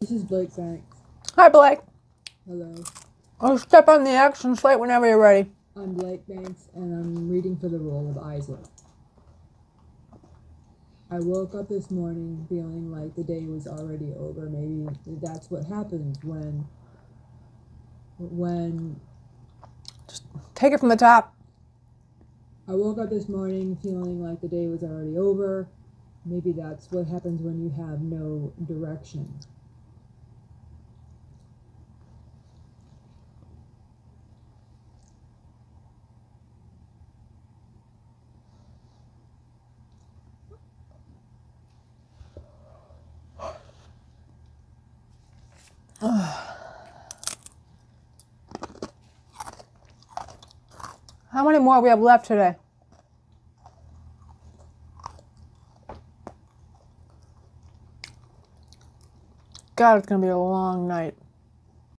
This is Blake Banks. Hi, Blake. Hello. I'll step on the action slate whenever you're ready. I'm Blake Banks, and I'm reading for the role of Isaac. I woke up this morning feeling like the day was already over. Maybe that's what happens when... Just take it from the top. I woke up this morning feeling like the day was already over. Maybe that's what happens when you have no direction. How many more we have left today? God, it's gonna be a long night.